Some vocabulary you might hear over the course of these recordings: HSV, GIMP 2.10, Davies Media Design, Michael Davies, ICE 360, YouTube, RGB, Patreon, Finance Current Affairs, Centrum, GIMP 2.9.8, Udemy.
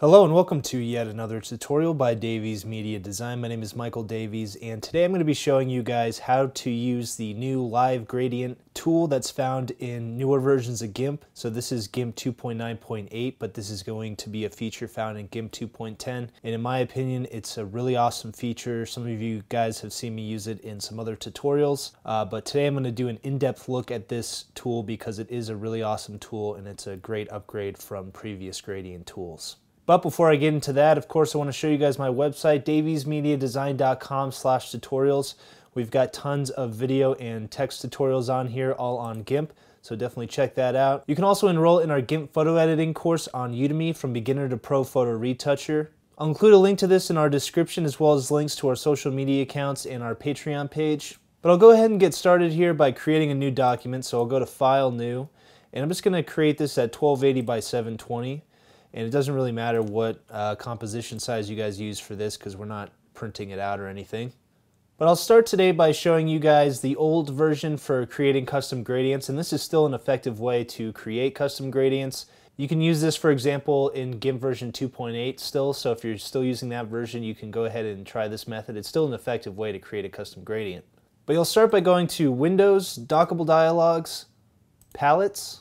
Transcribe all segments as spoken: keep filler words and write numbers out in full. Hello and welcome to yet another tutorial by Davies Media Design. My name is Michael Davies and today I'm going to be showing you guys how to use the new live gradient tool that's found in newer versions of GIMP. So this is GIMP two point nine point eight, but this is going to be a feature found in GIMP two point ten. And in my opinion, it's a really awesome feature. Some of you guys have seen me use it in some other tutorials, uh, but today I'm going to do an in-depth look at this tool because it is a really awesome tool and it's a great upgrade from previous gradient tools. But before I get into that, of course, I want to show you guys my website, davies media design dot com slash tutorials. We've got tons of video and text tutorials on here, all on GIMP, so definitely check that out. You can also enroll in our GIMP photo editing course on Udemy, from beginner to pro photo retoucher. I'll include a link to this in our description, as well as links to our social media accounts and our Patreon page. But I'll go ahead and get started here by creating a new document. So I'll go to File, New, and I'm just going to create this at twelve eighty by seven twenty. And it doesn't really matter what uh, composition size you guys use for this because we're not printing it out or anything. But I'll start today by showing you guys the old version for creating custom gradients, and this is still an effective way to create custom gradients. You can use this, for example, in GIMP version two point eight still, so if you're still using that version, you can go ahead and try this method. It's still an effective way to create a custom gradient. But you'll start by going to Windows, Dockable Dialogs, Palettes.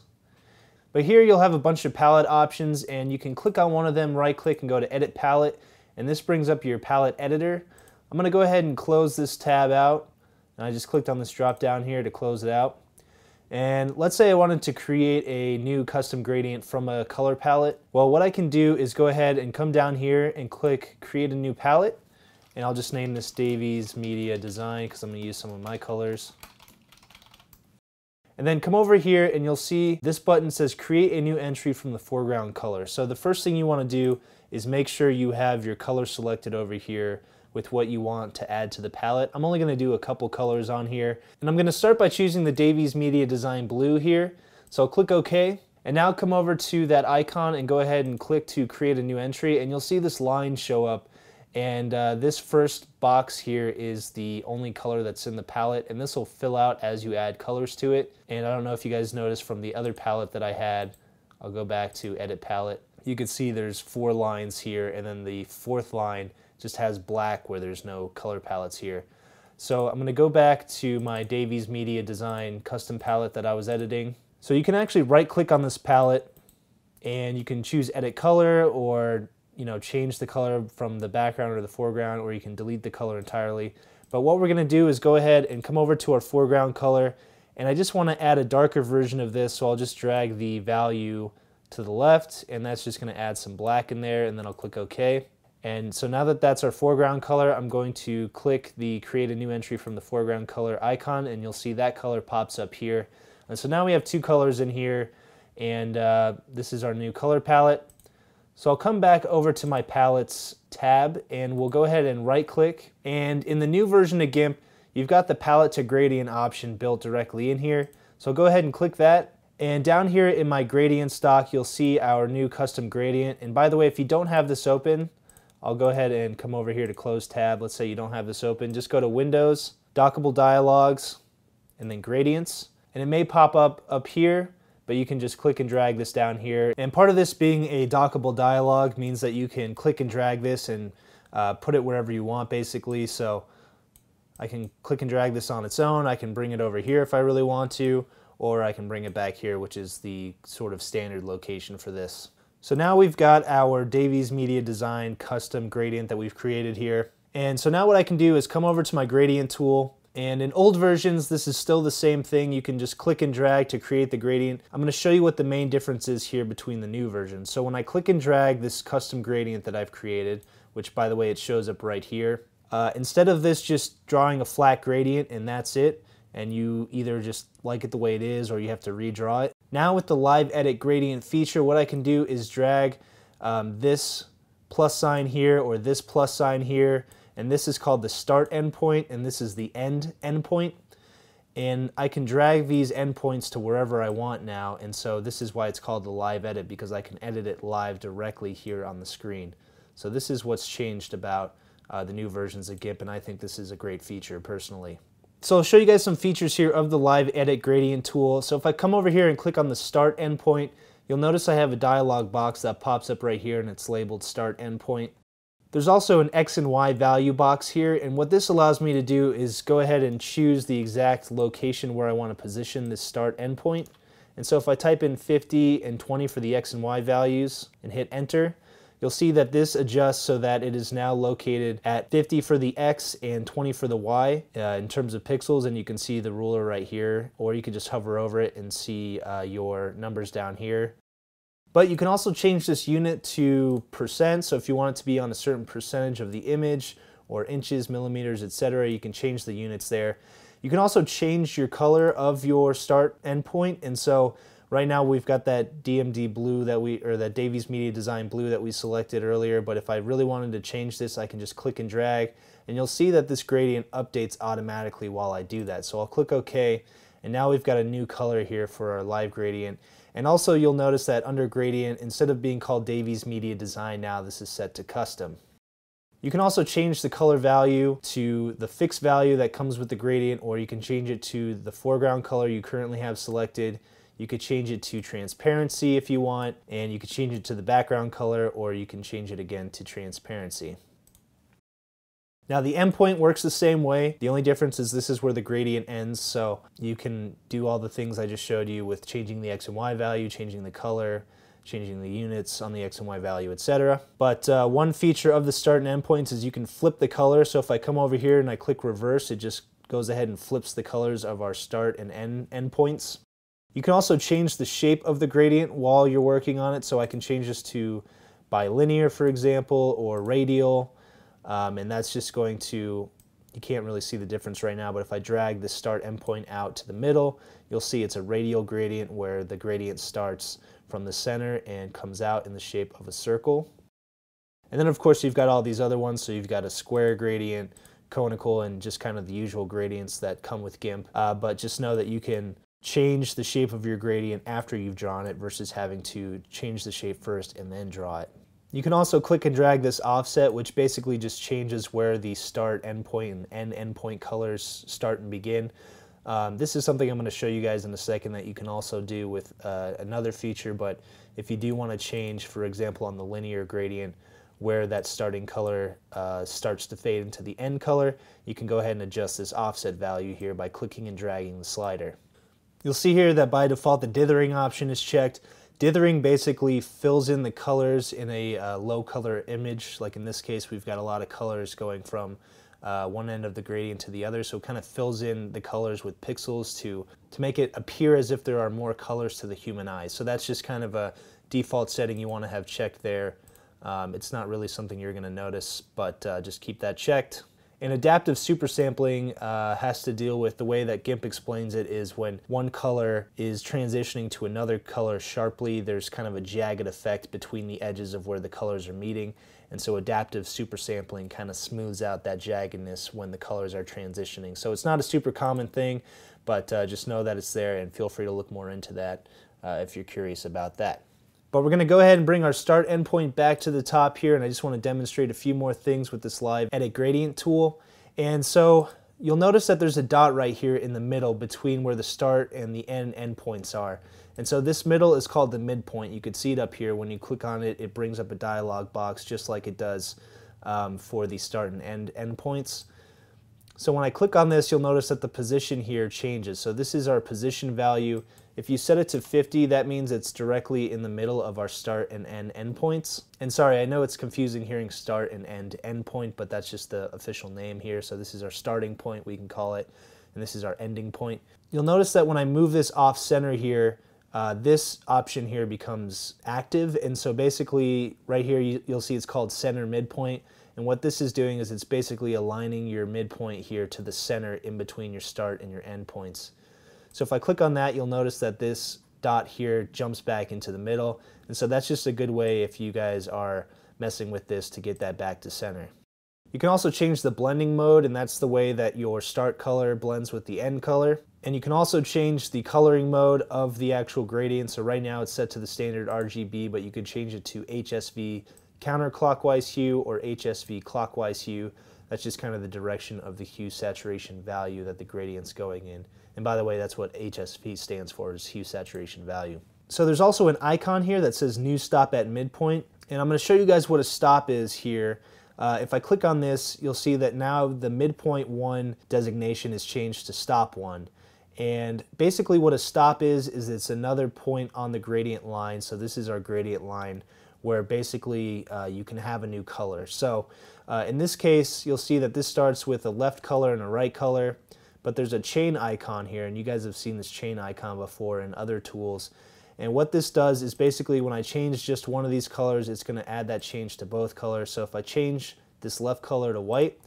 But here you'll have a bunch of palette options, and you can click on one of them, right click and go to Edit Palette, and this brings up your palette editor. I'm going to go ahead and close this tab out, and I just clicked on this drop down here to close it out. And let's say I wanted to create a new custom gradient from a color palette. Well, what I can do is go ahead and come down here and click Create a New Palette, and I'll just name this Davies Media Design because I'm going to use some of my colors. And then come over here and you'll see this button says create a new entry from the foreground color. So the first thing you want to do is make sure you have your color selected over here with what you want to add to the palette. I'm only going to do a couple colors on here, and I'm going to start by choosing the Davies Media Design blue here. So I'll click OK, and now come over to that icon and go ahead and click to create a new entry, and you'll see this line show up. And uh, this first box here is the only color that's in the palette, and this will fill out as you add colors to it. And I don't know if you guys noticed from the other palette that I had, I'll go back to Edit Palette. You can see there's four lines here, and then the fourth line just has black where there's no color palettes here. So I'm going to go back to my Davies Media Design custom palette that I was editing. So you can actually right click on this palette and you can choose Edit Color, or you know, change the color from the background or the foreground, or you can delete the color entirely. But what we're going to do is go ahead and come over to our foreground color, and I just want to add a darker version of this, so I'll just drag the value to the left, and that's just going to add some black in there, and then I'll click OK. And so now that that's our foreground color, I'm going to click the create a new entry from the foreground color icon, and you'll see that color pops up here. And so now we have two colors in here, and uh, this is our new color palette. So I'll come back over to my Palettes tab, and we'll go ahead and right-click. And in the new version of GIMP, you've got the Palette to Gradient option built directly in here. So go ahead and click that. And down here in my Gradient stock, you'll see our new custom gradient. And by the way, if you don't have this open, I'll go ahead and come over here to Close tab. Let's say you don't have this open. Just go to Windows, Dockable Dialogs, and then Gradients. And it may pop up up here, but you can just click and drag this down here. And part of this being a dockable dialog means that you can click and drag this and uh, put it wherever you want, basically. So I can click and drag this on its own. I can bring it over here if I really want to, or I can bring it back here, which is the sort of standard location for this. So now we've got our Davies Media Design custom gradient that we've created here. And so now what I can do is come over to my gradient tool. And in old versions, this is still the same thing. You can just click and drag to create the gradient. I'm going to show you what the main difference is here between the new version. So when I click and drag this custom gradient that I've created, which by the way, it shows up right here, uh, instead of this just drawing a flat gradient and that's it, and you either just like it the way it is or you have to redraw it. Now with the live edit gradient feature, what I can do is drag um, this plus sign here or this plus sign here, and this is called the start endpoint, and this is the end endpoint. And I can drag these endpoints to wherever I want now, and so this is why it's called the live edit, because I can edit it live directly here on the screen. So this is what's changed about uh, the new versions of GIMP, and I think this is a great feature personally. So I'll show you guys some features here of the live edit gradient tool. So if I come over here and click on the start endpoint, You'll notice I have a dialog box that pops up right here and it's labeled Start Endpoint. There's also an X and Y value box here, and what this allows me to do is go ahead and choose the exact location where I want to position this start endpoint. And so if I type in fifty and twenty for the X and Y values and hit enter, you'll see that this adjusts so that it is now located at fifty for the X and twenty for the Y uh, in terms of pixels, and you can see the ruler right here, or you can just hover over it and see uh, your numbers down here. But you can also change this unit to percent, so if you want it to be on a certain percentage of the image, or inches, millimeters, et cetera, you can change the units there. You can also change your color of your start endpoint, and so right now we've got that D M D blue that we, or that Davies Media Design blue that we selected earlier, but if I really wanted to change this, I can just click and drag, and you'll see that this gradient updates automatically while I do that. So I'll click OK, and now we've got a new color here for our live gradient. And also you'll notice that under gradient, instead of being called Davies Media Design now, this is set to custom. You can also change the color value to the fixed value that comes with the gradient, or you can change it to the foreground color you currently have selected. You could change it to transparency if you want, and you could change it to the background color, or you can change it again to transparency. Now the endpoint works the same way. The only difference is this is where the gradient ends, so you can do all the things I just showed you with changing the X and Y value, changing the color, changing the units on the X and Y value, et cetera. But uh, one feature of the start and endpoints is you can flip the color, so if I come over here and I click reverse, it just goes ahead and flips the colors of our start and end endpoints. You can also change the shape of the gradient while you're working on it, so I can change this to bilinear, for example, or radial. Um, and that's just going to, you can't really see the difference right now, but if I drag the start endpoint out to the middle, you'll see it's a radial gradient where the gradient starts from the center and comes out in the shape of a circle. And then of course you've got all these other ones, so you've got a square gradient, conical, and just kind of the usual gradients that come with GIMP. Uh, but just know that you can change the shape of your gradient after you've drawn it versus having to change the shape first and then draw it. You can also click and drag this offset, which basically just changes where the start endpoint and end endpoint colors start and begin. Um, this is something I'm going to show you guys in a second that you can also do with uh, another feature, but if you do want to change, for example, on the linear gradient, where that starting color uh, starts to fade into the end color, you can go ahead and adjust this offset value here by clicking and dragging the slider. You'll see here that by default the dithering option is checked. Dithering basically fills in the colors in a uh, low color image, like in this case we've got a lot of colors going from uh, one end of the gradient to the other, so it kind of fills in the colors with pixels to, to make it appear as if there are more colors to the human eye. So that's just kind of a default setting you want to have checked there. Um, it's not really something you're going to notice, but uh, just keep that checked. And adaptive supersampling uh, has to deal with the way that GIMP explains it is when one color is transitioning to another color sharply, there's kind of a jagged effect between the edges of where the colors are meeting. And so adaptive supersampling kind of smooths out that jaggedness when the colors are transitioning. So it's not a super common thing, but uh, just know that it's there and feel free to look more into that uh, if you're curious about that. But we're going to go ahead and bring our start endpoint back to the top here, and I just want to demonstrate a few more things with this live edit gradient tool. And so you'll notice that there's a dot right here in the middle between where the start and the end endpoints are. And so this middle is called the midpoint. You can see it up here. When you click on it, it brings up a dialog box just like it does um, for the start and end endpoints. So when I click on this, you'll notice that the position here changes. So this is our position value. If you set it to fifty, that means it's directly in the middle of our start and end endpoints. And sorry, I know it's confusing hearing start and end endpoint, but that's just the official name here. So this is our starting point, we can call it, and this is our ending point. You'll notice that when I move this off center here, uh, this option here becomes active. And so basically right here, you, you'll see it's called center midpoint. And what this is doing is it's basically aligning your midpoint here to the center in between your start and your endpoints. So if I click on that, you'll notice that this dot here jumps back into the middle. And so that's just a good way if you guys are messing with this to get that back to center. You can also change the blending mode, and that's the way that your start color blends with the end color. And you can also change the coloring mode of the actual gradient. So right now it's set to the standard R G B, but you could change it to H S V counterclockwise hue or H S V clockwise hue. That's just kind of the direction of the hue saturation value that the gradient's going in. And by the way, that's what H S V stands for, is hue saturation value. So there's also an icon here that says new stop at midpoint, and I'm going to show you guys what a stop is here. Uh, if I click on this, you'll see that now the midpoint one designation is changed to stop one. And basically what a stop is, is it's another point on the gradient line. So this is our gradient line where basically uh, you can have a new color. So uh, in this case, you'll see that this starts with a left color and a right color, but there's a chain icon here, and you guys have seen this chain icon before in other tools. And what this does is basically when I change just one of these colors, it's gonna add that change to both colors. So if I change this left color to white,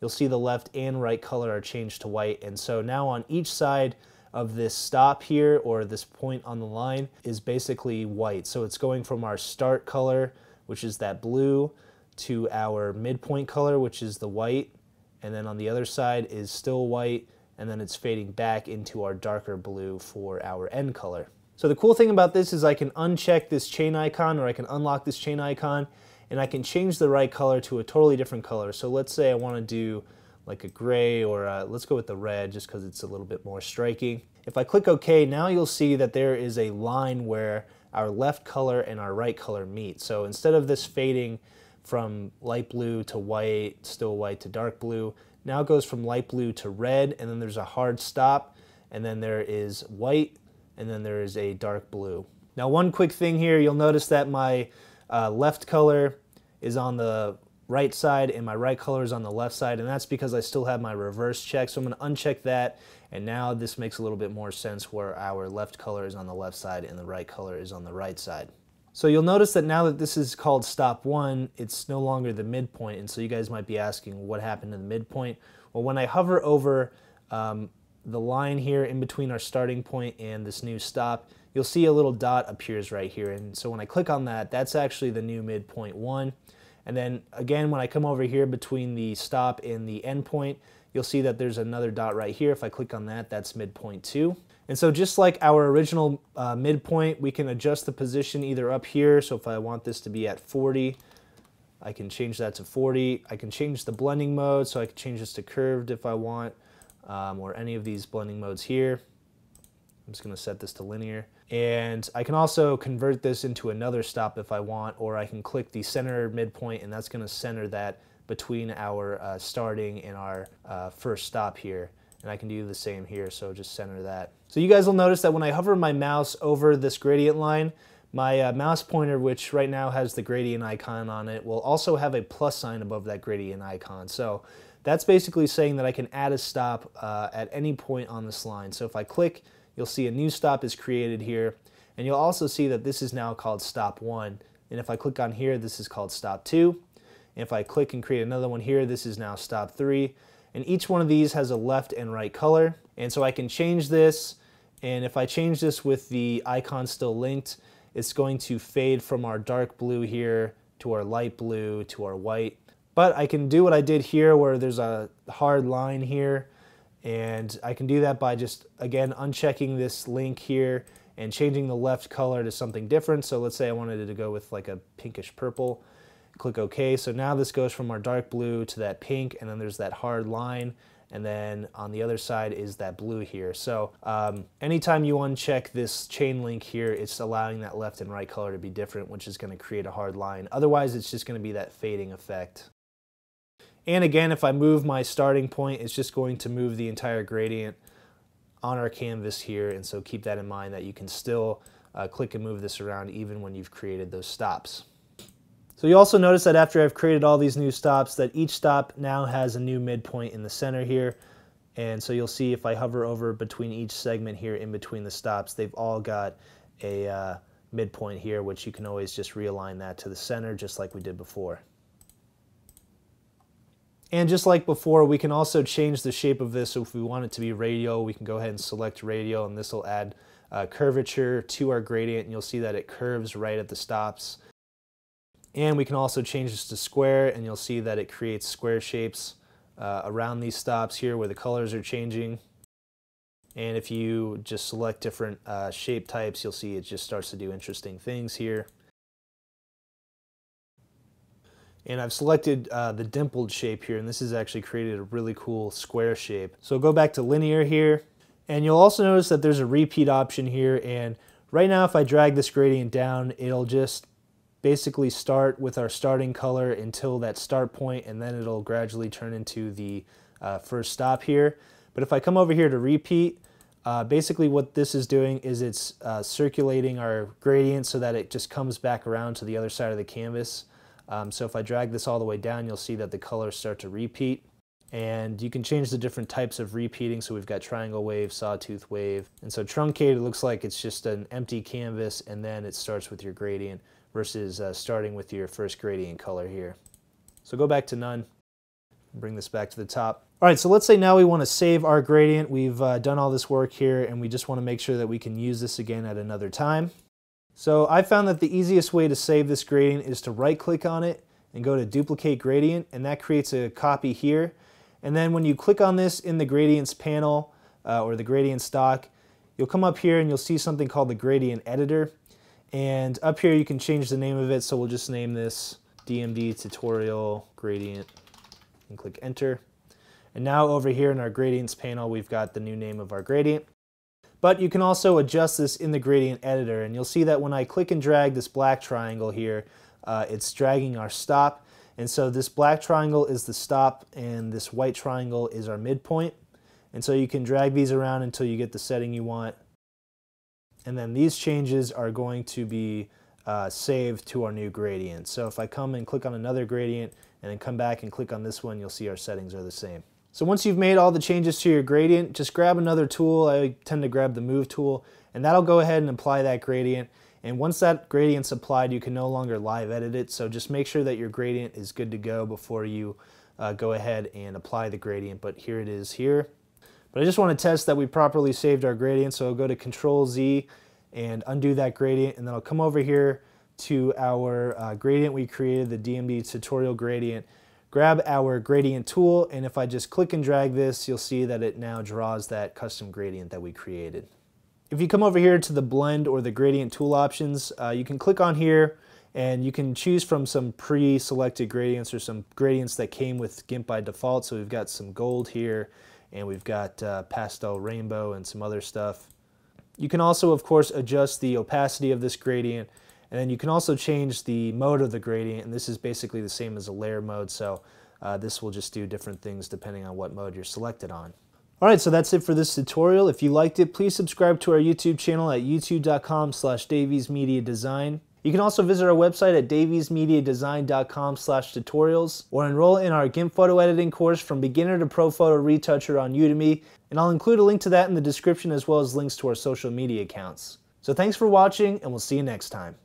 you'll see the left and right color are changed to white. And so now on each side of this stop here, or this point on the line, is basically white. So it's going from our start color, which is that blue, to our midpoint color, which is the white. And then on the other side is still white, and then it's fading back into our darker blue for our end color. So the cool thing about this is I can uncheck this chain icon, or I can unlock this chain icon, and I can change the right color to a totally different color. So let's say I want to do like a gray, or a, let's go with the red just because it's a little bit more striking. If I click OK, now you'll see that there is a line where our left color and our right color meet. So instead of this fading from light blue to white, still white to dark blue, now it goes from light blue to red, and then there's a hard stop, and then there is white, and then there is a dark blue. Now one quick thing here, you'll notice that my Uh, left color is on the right side and my right color is on the left side, and that's because I still have my reverse check. So I'm going to uncheck that, and now this makes a little bit more sense where our left color is on the left side and the right color is on the right side. So you'll notice that now that this is called stop one, it's no longer the midpoint. And so you guys might be asking what happened to the midpoint. Well, when I hover over um, the line here in between our starting point and this new stop, you'll see a little dot appears right here. And so when I click on that, that's actually the new midpoint one. And then again, when I come over here between the stop and the end point, you'll see that there's another dot right here. If I click on that, that's midpoint two. And so just like our original uh, midpoint, we can adjust the position either up here. So if I want this to be at forty, I can change that to forty. I can change the blending mode, so I can change this to curved if I want, um, or any of these blending modes here. I'm just going to set this to linear, and I can also convert this into another stop if I want, or I can click the center midpoint, and that's going to center that between our uh, starting and our uh, first stop here. And I can do the same here, so just center that. So you guys will notice that when I hover my mouse over this gradient line, my uh, mouse pointer, which right now has the gradient icon on it, will also have a plus sign above that gradient icon. So that's basically saying that I can add a stop uh, at any point on this line. So if I click, you'll see a new stop is created here, and you'll also see that this is now called stop one. And if I click on here, this is called stop two. And if I click and create another one here, this is now stop three. And each one of these has a left and right color. And so I can change this, and if I change this with the icon still linked, it's going to fade from our dark blue here to our light blue to our white. But I can do what I did here where there's a hard line here, and I can do that by just, again, unchecking this link here and changing the left color to something different. So let's say I wanted it to go with like a pinkish purple. Click OK. So now this goes from our dark blue to that pink, and then there's that hard line, and then on the other side is that blue here. So um, anytime you uncheck this chain link here, it's allowing that left and right color to be different, which is going to create a hard line. Otherwise, it's just going to be that fading effect. And again, if I move my starting point, it's just going to move the entire gradient on our canvas here. And so keep that in mind, that you can still uh, click and move this around even when you've created those stops. So you also notice that after I've created all these new stops, that each stop now has a new midpoint in the center here. And so you'll see if I hover over between each segment here in between the stops, they've all got a uh, midpoint here, which you can always just realign that to the center just like we did before. And just like before, we can also change the shape of this. So if we want it to be radial, we can go ahead and select radial, and this will add uh, curvature to our gradient, and you'll see that it curves right at the stops. And we can also change this to square, and you'll see that it creates square shapes uh, around these stops here where the colors are changing. And if you just select different uh, shape types, you'll see it just starts to do interesting things here. And I've selected uh, the dimpled shape here, and this has actually created a really cool square shape. So go back to linear here, and you'll also notice that there's a repeat option here, and Right now, if I drag this gradient down, it'll just basically start with our starting color until that start point, and then it'll gradually turn into the uh, first stop here. But if I come over here to repeat, uh, basically what this is doing is it's uh, circulating our gradient so that it just comes back around to the other side of the canvas. Um, so if I drag this all the way down, you'll see that the colors start to repeat. And you can change the different types of repeating. So we've got triangle wave, sawtooth wave. And so truncated looks like it's just an empty canvas, and then it starts with your gradient versus uh, starting with your first gradient color here. So go back to none, bring this back to the top. All right, so let's say now we want to save our gradient. We've uh, done all this work here, and we just want to make sure that we can use this again at another time. So I found that the easiest way to save this gradient is to right click on it and go to duplicate gradient, and that creates a copy here. And then when you click on this in the gradients panel uh, or the gradient stock, you'll come up here and you'll see something called the gradient editor. And up here you can change the name of it, so we'll just name this D M D tutorial gradient and click enter. And now over here in our gradients panel, we've got the new name of our gradient. But you can also adjust this in the gradient editor, and you'll see that when I click and drag this black triangle here, uh, it's dragging our stop. And so this black triangle is the stop and this white triangle is our midpoint. And so you can drag these around until you get the setting you want. And then these changes are going to be uh, saved to our new gradient. So if I come and click on another gradient and then come back and click on this one, you'll see our settings are the same. So once you've made all the changes to your gradient, just grab another tool. I tend to grab the move tool, and that'll go ahead and apply that gradient. And once that gradient's applied, you can no longer live edit it, so just make sure that your gradient is good to go before you uh, go ahead and apply the gradient, but here it is here. But I just want to test that we properly saved our gradient, so I'll go to control Z and undo that gradient, and then I'll come over here to our uh, gradient we created, the D M D tutorial gradient, grab our gradient tool, and if I just click and drag this, you'll see that it now draws that custom gradient that we created. If you come over here to the blend or the gradient tool options, uh, you can click on here and you can choose from some pre-selected gradients or some gradients that came with GIMP by default. So we've got some gold here, and we've got uh, pastel rainbow and some other stuff. You can also, of course, adjust the opacity of this gradient, and then you can also change the mode of the gradient, and this is basically the same as a layer mode, so uh, this will just do different things depending on what mode you're selected on. Alright, so that's it for this tutorial. If you liked it, please subscribe to our YouTube channel at youtube dot com slash Davies Media Design. You can also visit our website at davies media design dot com slash tutorials, or enroll in our GIMP photo editing course from beginner to pro photo retoucher on Udemy, and I'll include a link to that in the description as well as links to our social media accounts. So thanks for watching, and we'll see you next time.